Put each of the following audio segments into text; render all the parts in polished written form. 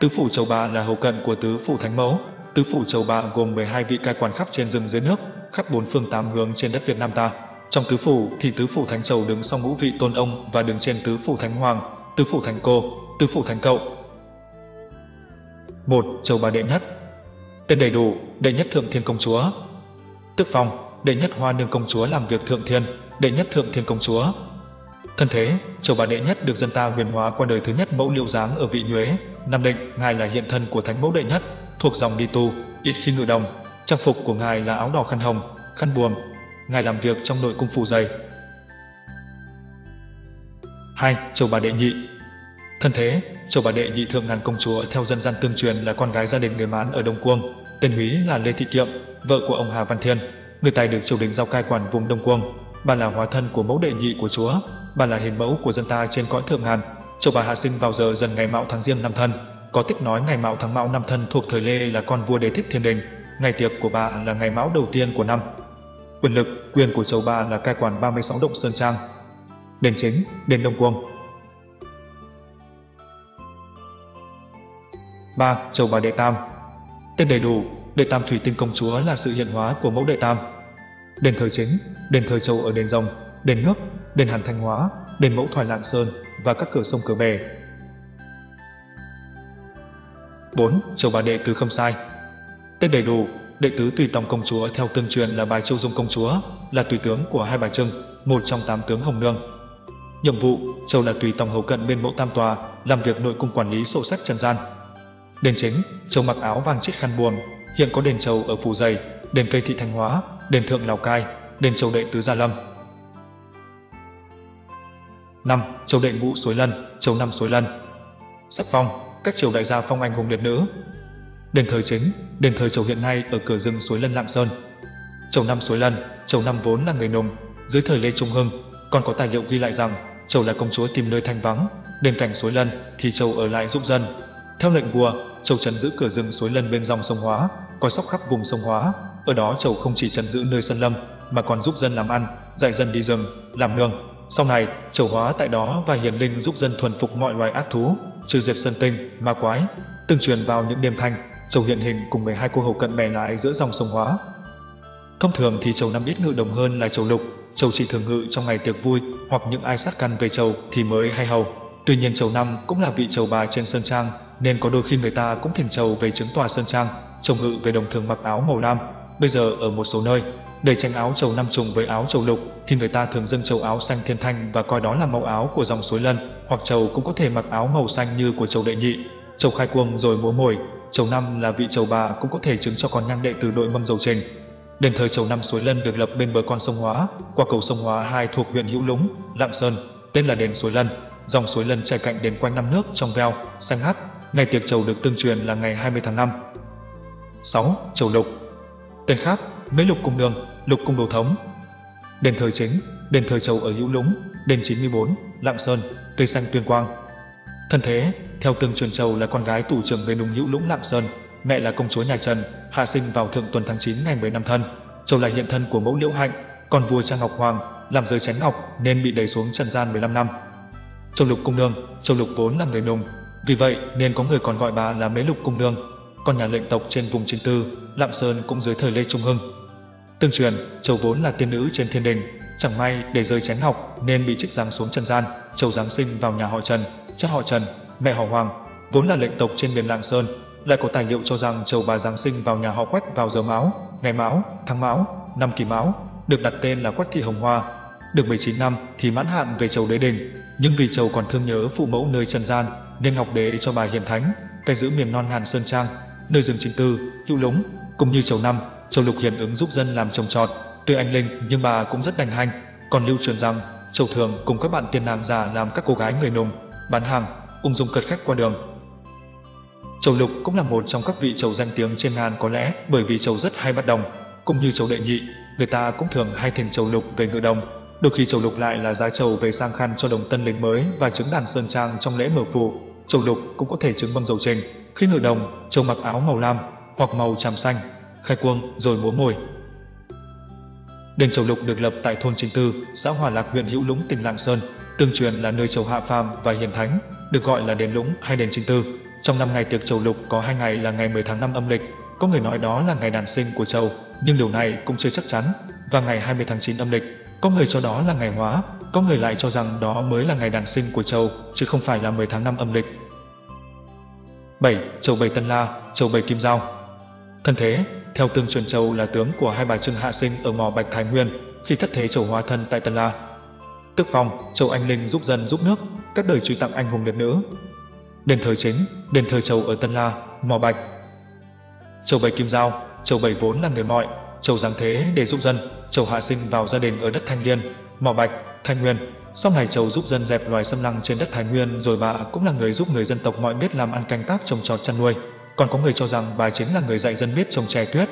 Tứ Phủ Chầu Bà là hậu cận của Tứ Phủ Thánh Mẫu. Tứ Phủ Chầu Bà gồm 12 vị cai quản khắp trên rừng dưới nước, khắp bốn phương tám hướng trên đất Việt Nam ta. Trong Tứ Phủ thì Tứ Phủ Thánh Chầu đứng sau ngũ vị Tôn Ông và đứng trên Tứ Phủ Thánh Hoàng, Tứ Phủ Thánh Cô, Tứ Phủ Thánh Cậu. 1. Chầu Bà Đệ Nhất. Tên đầy đủ: Đệ Nhất Thượng Thiên Công Chúa. Tước phong: Đệ Nhất Hoa Nương Công Chúa làm việc Thượng Thiên, Đệ Nhất Thượng Thiên Công Chúa. Thân thế: Chầu Bà Đệ Nhất được dân ta huyền hóa qua đời thứ nhất Mẫu Liễu Giáng ở Vị Nhuế, Nam Định. Ngài là hiện thân của Thánh Mẫu Đệ Nhất, thuộc dòng Ni Tu, ít khi ngự đồng. Trang phục của ngài là áo đỏ khăn hồng, khăn buồm. Ngài làm việc trong nội cung phủ dày. 2. Chầu Bà Đệ Nhị. Thân thế: Chầu Bà Đệ Nhị Thượng Ngàn Công Chúa theo dân gian tương truyền là con gái gia đình người Mãn ở Đông Cuông. Tên húy là Lê Thị Tiệm, vợ của ông Hà Văn Thiên, người tài được triều đình giao cai quản vùng Đông Cuông. Bà là hóa thân của Mẫu Đệ Nhị của Chúa, bà là hình mẫu của dân ta trên cõi Thượng Ngàn. Chầu bà hạ sinh vào giờ Dần ngày Mạo tháng Giêng năm Thân. Có tích nói ngày Mạo tháng Mão năm Thân thuộc thời Lê là con vua Đế Thích Thiên Đình. Ngày tiệc của bà là ngày Mão đầu tiên của năm. Quyền lực: quyền của Chầu Bà là cai quản 36 động sơn trang. Đền chính: đền Đông Cuông. 3. Chầu Bà Đệ Tam. Tên đầy đủ: Đệ Tam Thủy Tinh Công Chúa là sự hiện hóa của Mẫu Đệ Tam. Đền thờ chính: đền thờ Chầu ở đền Rồng, đền Nước, đền Hàn Thanh Hóa, đền Mẫu Thoại Lạng Sơn và các cửa sông cửa bể. 4. Chầu Bà Đệ Tứ Khâm Sai. Tên đầy đủ: Đệ Tứ Tùy Tòng Công Chúa theo tương truyền là bà Chiêu Dung Công Chúa, là tùy tướng của Hai Bà Trưng, một trong 8 tướng Hồng Nương. Nhiệm vụ: Chầu là tùy tòng hầu cận bên Mẫu Tam Tòa, làm việc nội cung, quản lý sổ sách trần gian. Đền chính: Chầu mặc áo vàng chít khăn buồm. Hiện có đền Chầu ở Phủ Dày, đền Cây Thị Thanh Hóa, đền Thượng Lào Cai, đền Chầu Đệ Tứ Gia Lâm. 5. Chầu Đệ Ngũ Suối Lân, Chầu Năm Suối Lân. Sắc phong: các triều đại gia phong anh hùng liệt nữ. Đền thờ chính: đền thờ Chầu hiện nay ở cửa rừng Suối Lân Lạng Sơn. Chầu Năm Suối Lân, Chầu Năm vốn là người Nùng. Dưới thời Lê Trung Hưng, còn có tài liệu ghi lại rằng Chầu là công chúa tìm nơi thanh vắng. Đền cảnh Suối Lân thì Chầu ở lại giúp dân. Theo lệnh vua, Chầu trấn giữ cửa rừng Suối Lân bên dòng sông Hóa, coi sóc khắp vùng sông Hóa. Ở đó Chầu không chỉ trấn giữ nơi sân lâm mà còn giúp dân làm ăn, dạy dân đi rừng, làm nương. Sau này, Chầu hóa tại đó và hiền linh giúp dân thuần phục mọi loài ác thú, trừ diệt sơn tinh, ma quái. Tương truyền vào những đêm thanh, Chầu hiện hình cùng 12 cô hầu cận bè lái giữa dòng sông Hóa. Thông thường thì Chầu Năm ít ngự đồng hơn là Chầu Lục. Chầu chỉ thường ngự trong ngày tiệc vui hoặc những ai sát căn về Chầu thì mới hay hầu. Tuy nhiên Chầu Năm cũng là vị Chầu bà trên sơn trang, nên có đôi khi người ta cũng thỉnh Chầu về chứng tòa sơn trang. Chầu ngự về đồng thường mặc áo màu lam. Bây giờ ở một số nơi, để tránh áo Chầu Năm trùng với áo Chầu Lục thì người ta thường dâng Chầu áo xanh thiên thanh và coi đó là màu áo của dòng Suối Lân, hoặc Chầu cũng có thể mặc áo màu xanh như của Chầu Đệ Nhị. Chầu khai cuông rồi múa mồi. Chầu Năm là vị Chầu bà cũng có thể chứng cho con ngang đệ từ đội mâm dầu trình. Đền thờ Chầu Năm Suối Lân được lập bên bờ con sông Hóa, qua cầu sông Hóa 2 thuộc huyện Hữu Lũng, Lạng Sơn, tên là đền Suối Lân. Dòng Suối Lân chảy cạnh đền quanh năm nước trong veo, xanh hắt. Ngày tiệc Chầu được tương truyền là ngày 20 tháng 5. 6. Chầu Lục. Tên khác: mấy Lục Cung Nương, Lục Cung Đô Thống. Đền thờ chính: đền thờ Chầu ở Hữu Lũng, đền 94, Lạng Sơn, cây xanh tuyên quang. Thân thế: theo tương truyền Chầu là con gái tù trưởng người Nùng Hữu Lũng Lạng Sơn, mẹ là công chúa nhà Trần, hạ sinh vào thượng tuần tháng 9 ngày 15 Thân. Chầu là hiện thân của Mẫu Liễu Hạnh, còn vua cha Ngọc Hoàng làm giới tránh ngọc nên bị đẩy xuống trần gian 15 năm. Chầu Lục Cung Nương, Chầu Lục vốn là người Nùng, vì vậy nên có người còn gọi bà là Mấy Lục Cung Nương. Con nhà lệnh tộc trên vùng Chính Tư, Lạng Sơn cũng dưới thời Lê Trung Hưng. Tương truyền Chầu vốn là tiên nữ trên thiên đình, chẳng may để rơi chánh học nên bị trích giáng xuống trần gian. Chầu giáng sinh vào nhà họ Trần, cha họ Trần, mẹ họ Hoàng, vốn là lệnh tộc trên miền Lạng Sơn. Lại có tài liệu cho rằng Chầu bà giáng sinh vào nhà họ Quách vào giờ Mão, ngày Mão, tháng Mão, năm Kỷ Mão, được đặt tên là Quách Thị Hồng Hoa. Được 19 năm thì mãn hạn về Chầu Đế Đình, nhưng vì Chầu còn thương nhớ phụ mẫu nơi trần gian nên Ngọc Đế cho bà hiển thánh, cai giữ miền non Hàn Sơn Trang, nơi rừng Chính Tư, Hữu Lũng. Cũng như Chầu Năm, Chầu Lục hiển ứng giúp dân làm trồng trọt. Tuy anh linh nhưng bà cũng rất đành hanh. Còn lưu truyền rằng Chầu thường cùng các bạn tiền nàng già làm các cô gái người Nùng, bán hàng, ung dung cợt khách qua đường. Chầu Lục cũng là một trong các vị Chầu danh tiếng trên Hàn, có lẽ bởi vì Chầu rất hay bắt đồng. Cũng như Chầu Đệ Nhị, người ta cũng thường hay thỉnh Chầu Lục về ngự đồng. Đôi khi Chầu Lục lại là giá Chầu về sang khăn cho đồng tân lính mới và chứng đàn sơn trang trong lễ mở phủ. Chầu Lục cũng có thể chứng mâm dầu trình. Khi ngự đồng, Chầu mặc áo màu lam hoặc màu tràm xanh, khai cuông rồi múa mồi. Đền Chầu Lục được lập tại thôn Chính Tư, xã Hòa Lạc, huyện Hữu Lũng, tỉnh Lạng Sơn. Tương truyền là nơi Chầu hạ phàm và hiển thánh, được gọi là đền Lũng hay đền Chính Tư. Trong năm ngày tiệc chầu lục có 2 ngày là ngày 10 tháng 5 âm lịch, có người nói đó là ngày đản sinh của chầu, nhưng điều này cũng chưa chắc chắn, và ngày 20 tháng 9 âm lịch, có người cho đó là ngày hóa, có người lại cho rằng đó mới là ngày đản sinh của chầu, chứ không phải là 10 tháng 5 âm lịch. 7. Chầu Bảy Tân La, Chầu Bảy Kim Giao. Thân thế, theo tương truyền chầu là tướng của Hai Bà Trưng hạ sinh ở mỏ Bạch Thái Nguyên, khi thất thế chầu hóa thân tại Tân La. Tước phong, chầu anh linh giúp dân giúp nước, các đời truy tặng anh hùng liệt nữ. Đền thờ chính, đền thờ chầu ở Tân La, mỏ Bạch. Chầu Bảy Kim Giao, chầu Bảy vốn là người mọi, chầu giáng thế để giúp dân, chầu hạ sinh vào gia đình ở đất Thanh Liên, mỏ Bạch, Thái Nguyên. Sau này chầu giúp dân dẹp loài xâm lăng trên đất Thái Nguyên, rồi bà cũng là người giúp người dân tộc mọi biết làm ăn canh tác trồng trọt chăn nuôi. Còn có người cho rằng bà chính là người dạy dân biết trồng chè tuyết.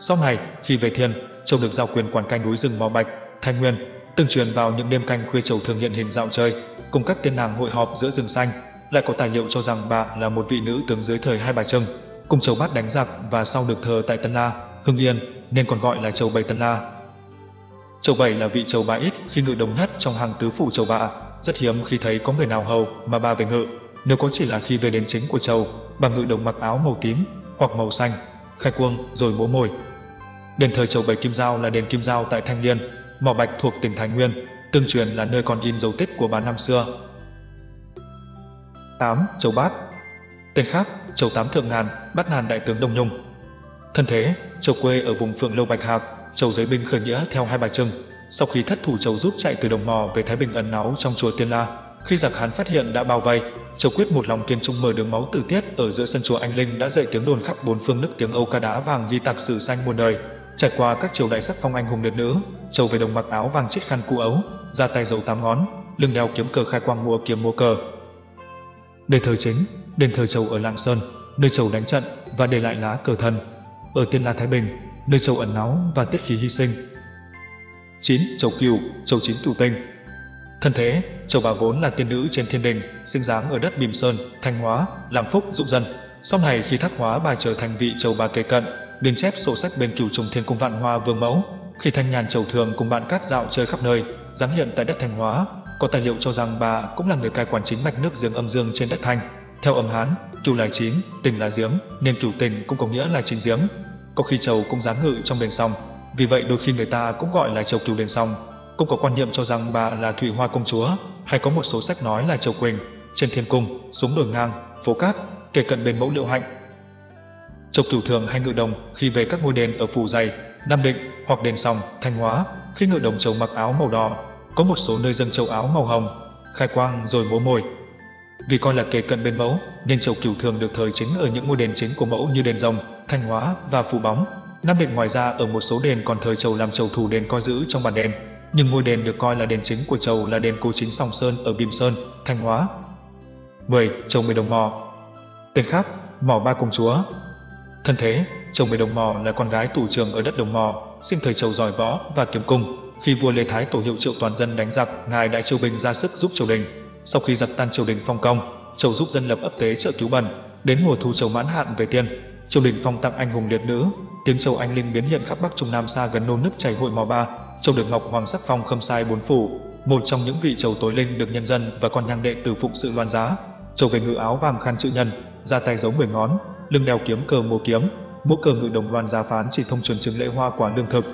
Sau này khi về thiên, chầu được giao quyền quản canh núi rừng mỏ Bạch, Thái Nguyên. Tương truyền vào những đêm canh khuya, chầu thường hiện hình dạo chơi cùng các tiên nàng hội họp giữa rừng xanh. Lại có tài liệu cho rằng bà là một vị nữ tướng dưới thời Hai Bà Trưng, cùng chầu Bát đánh giặc và sau được thờ tại Tân La, Hưng Yên, nên còn gọi là chầu Bảy Tân La. Chầu Bảy là vị chầu bà ít khi ngự đồng nhất trong hàng tứ phủ chầu bà, rất hiếm khi thấy có người nào hầu mà bà về ngự. Nếu có chỉ là khi về đến chính của chầu, bà ngự đồng mặc áo màu tím hoặc màu xanh, khai quương rồi bố mồi. Đền thờ chầu Bảy Kim Giao là đền Kim Giao tại Thanh Liên, mỏ Bạch thuộc tỉnh Thái Nguyên, tương truyền là nơi còn in dấu tích của bà năm xưa. 8. Chầu Bát, tên khác chầu Tám Thượng Ngàn, Bát Ngàn đại tướng Đông Nhung. Thân thế, chầu quê ở vùng Phượng Lâu Bạch Hạc, chầu giới binh khởi nghĩa theo Hai Bà Trưng. Sau khi thất thủ, chầu rút chạy từ đồng mò về Thái Bình ẩn náu trong chùa Tiên La. Khi giặc Hán phát hiện đã bao vây, chầu quyết một lòng kiên trung mở đường máu tử tiết ở giữa sân chùa Anh Linh đã dậy tiếng đồn khắp bốn phương nức tiếng âu ca đá vàng ghi tạc sử xanh muôn đời. Trải qua các triều đại sắc phong anh hùng liệt nữ, chầu về đồng mặc áo vàng chít khăn cụ ấu, ra tay dấu 8 ngón, lưng đeo kiếm cờ khai quang mua kiếm mua cờ. Đền thờ chính, đền thờ chầu ở Lạng Sơn, nơi chầu đánh trận và để lại lá cờ thần. Ở Tiên La Thái Bình, nơi chầu ẩn náu và tiết khí hy sinh. 9. Chầu Cửu, Chầu Chín Cửu Tinh. Thân thế, chầu bà vốn là tiên nữ trên thiên đình, sinh dáng ở đất Bìm Sơn, Thanh Hóa, làm phúc giúp dân. Sau này khi thác hóa, bà trở thành vị chầu bà kề cận, biên chép sổ sách bên Cửu Trùng Thiên cung Vạn Hoa Vương Mẫu. Khi thanh nhàn, chầu thường cùng bạn cát dạo chơi khắp nơi, giáng hiện tại đất Thanh Hóa. Có tài liệu cho rằng bà cũng là người cai quản chính mạch nước giếng âm dương trên đất Thanh. Theo âm Hán, Cửu là chín, Tỉnh là giếng, nên Cửu Tỉnh cũng có nghĩa là chín giếng. Có khi chầu cũng giáng ngự trong đền Song, vì vậy đôi khi người ta cũng gọi là chầu Cửu đền Song. Cũng có quan niệm cho rằng bà là Thủy Hoa công chúa, hay có một số sách nói là chầu Quỳnh, trên Thiên cung, xuống đồi ngang, phố cát, kể cận bên mẫu Liệu Hạnh. Chầu Cửu thường hay ngự đồng khi về các ngôi đền ở Phủ Dày, Nam Định hoặc đền Song, Thanh Hóa. Khi ngự đồng, chầu mặc áo màu đỏ, có một số nơi dâng chầu áo màu hồng, khai quang rồi múa mồi. Vì coi là kề cận bên mẫu, nên chầu Cửu thường được thờ chính ở những ngôi đền chính của mẫu như đền Rồng, Thanh Hóa và Phủ Bóng, Nam Định. Ngoài ra, ở một số đền còn thờ chầu làm chầu thủ đền coi giữ trong bản đền. Nhưng ngôi đền được coi là đền chính của chầu là đền Cố Chính Sòng Sơn ở Bìm Sơn, Thanh Hóa. 10. Chầu Mười Đồng Mỏ, tên khác mỏ Ba Công Chúa. Thân thế, chầu Mười Đồng Mỏ là con gái tù trưởng ở đất Đồng Mỏ, sinh thời chầu giỏi võ và kiếm cung. Khi vua Lê Thái Tổ hiệu triệu toàn dân đánh giặc, ngài đại triều đình ra sức giúp triều đình. Sau khi giặc tan, triều đình phong công, chầu giúp dân lập ấp tế chợ cứu bần. Đến mùa thu, chầu mãn hạn về tiên, triều đình phong tặng anh hùng liệt nữ. Tiếng chầu anh linh biến hiện khắp Bắc Trung Nam xa gần, nôn nức chảy hội mò Ba. Chầu được Ngọc Hoàng sắc phong khâm sai bốn phủ, một trong những vị chầu tối linh được nhân dân và con nhang đệ tử phụng sự loan giá. Chầu về ngự áo vàng khăn chữ nhân, ra tay giấu 10 ngón, lưng đeo kiếm cờ múa kiếm, mỗi cờ ngự đồng loan giá phán chỉ thông truyền chứng lễ hoa quả lương thực.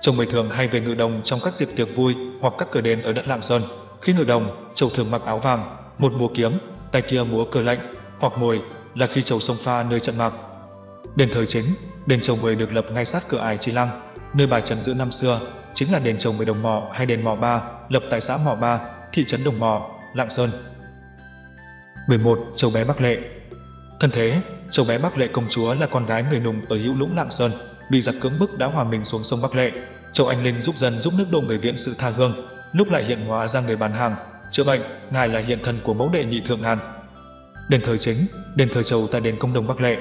Chầu Mười thường hay về ngự đồng trong các dịp tiệc vui hoặc các cửa đền ở đất Lạng Sơn. Khi ngự đồng, chầu thường mặc áo vàng, một múa kiếm, tay kia múa cờ lệnh hoặc mồi, là khi chầu sông pha nơi trận mạc. Đền thờ chính, đền chầu Mười được lập ngay sát cửa ải Chi Lăng, nơi bà Trần giữ năm xưa, chính là đền chầu Mười Đồng Mỏ hay đền Mỏ Ba, lập tại xã Mỏ Ba, thị trấn Đồng Mỏ, Lạng Sơn. 11. Chầu Bé Bắc Lệ. Thân thế, chầu Bé Bắc Lệ công chúa là con gái người Nùng ở Hữu Lũng, Lạng Sơn, bị giặc cưỡng bức đã hòa mình xuống sông Bắc Lệ. Chầu anh linh giúp dân giúp nước độ người viện sự tha hương, lúc lại hiện hóa ra người bán hàng chữa bệnh, ngài là hiện thần của mẫu đệ nhị Thượng Ngàn. Đền thờ chính, đền thờ chầu tại đền Công Đồng Bắc Lệ.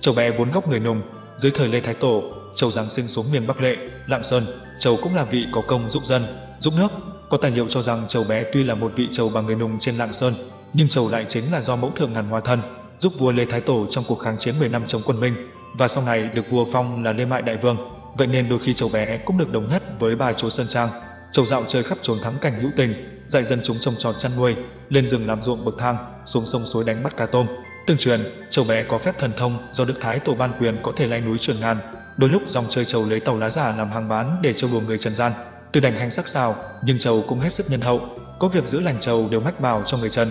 Chầu bé vốn gốc người Nùng, dưới thời Lê Thái Tổ, chầu giáng sinh xuống miền Bắc Lệ, Lạng Sơn. Chầu cũng là vị có công giúp dân giúp nước. Có tài liệu cho rằng chầu bé tuy là một vị chầu bà người Nùng trên Lạng Sơn, nhưng chầu lại chính là do mẫu Thượng Ngàn hóa thân, giúp vua Lê Thái Tổ trong cuộc kháng chiến 10 năm chống quân Minh, và sau này được vua phong là Lê Mại Đại Vương. Vậy nên đôi khi chầu bé cũng được đồng nhất với bà chúa Sơn Trang. Chầu dạo chơi khắp trốn thắng cảnh hữu tình, dạy dân chúng trồng trọt chăn nuôi, lên rừng làm ruộng bậc thang, xuống sông suối đánh bắt cá tôm. Tương truyền, Chầu Bé có phép thần thông do Đức Thái Tổ ban quyền có thể lay núi chuyển ngàn. Đôi lúc dòng chơi Chầu lấy tàu lá giả làm hàng bán để trêu đùa người trần gian. Từ đành hành sắc sảo, nhưng Chầu cũng hết sức nhân hậu, có việc giữ lành Chầu đều mách bảo cho người trần.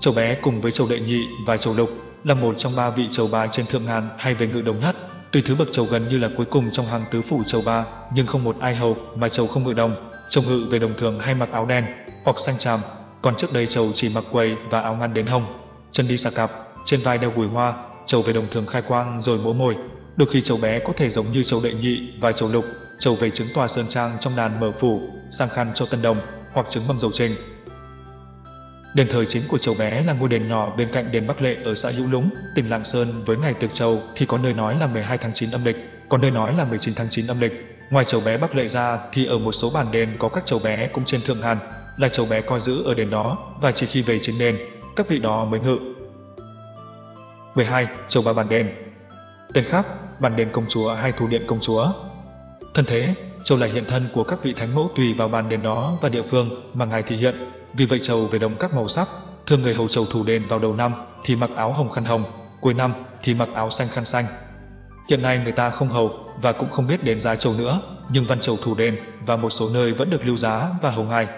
Chầu Bé cùng với Chầu Đệ Nhị và Chầu Lục là một trong ba vị Chầu Bà trên thượng ngàn hay về ngự đồng nhất. Tuy thứ bậc Chầu gần như là cuối cùng trong hàng tứ phủ Chầu Bà, nhưng không một ai hầu mà Chầu không ngự đồng. Chầu ngự về đồng thường hay mặc áo đen hoặc xanh tràm, còn trước đây Chầu chỉ mặc quầy và áo ngăn đến hông, chân đi xà cạp, trên vai đeo gùi hoa. Chầu về đồng thường khai quang rồi mỗ mồi. Đôi khi Chầu Bé có thể giống như Chầu Đệ Nhị và Chầu Lục. Chầu về trứng tòa sơn trang trong đàn mở phủ, sang khăn cho tân đồng hoặc trứng mâm dầu trình. Đền thờ chính của Chầu Bé là ngôi đền nhỏ bên cạnh đền Bắc Lệ ở xã Hữu Lũng, tỉnh Lạng Sơn. Với ngày tiệc Chầu thì có nơi nói là 12 tháng 9 âm lịch, còn nơi nói là 19 tháng 9 âm lịch. Ngoài Chầu Bé Bắc Lệ ra thì ở một số bản đền có các Chầu Bé cũng trên thượng hàn, là Chầu Bé coi giữ ở đền đó và chỉ khi về chính đền, các vị đó mới ngự. 12. Chầu Bà Bản Đền. Tên khác, Bản Đền Công Chúa hay Thủ Điện Công Chúa. Thân thế, Chầu là hiện thân của các vị thánh mẫu tùy vào bản đền đó và địa phương mà ngài thị hiện. Vì vậy Chầu về đồng các màu sắc, thường người hầu Chầu thủ đền vào đầu năm thì mặc áo hồng khăn hồng, cuối năm thì mặc áo xanh khăn xanh. Hiện nay người ta không hầu và cũng không biết đến giá Chầu nữa, nhưng văn Chầu thủ đền và một số nơi vẫn được lưu giá và hầu ngài.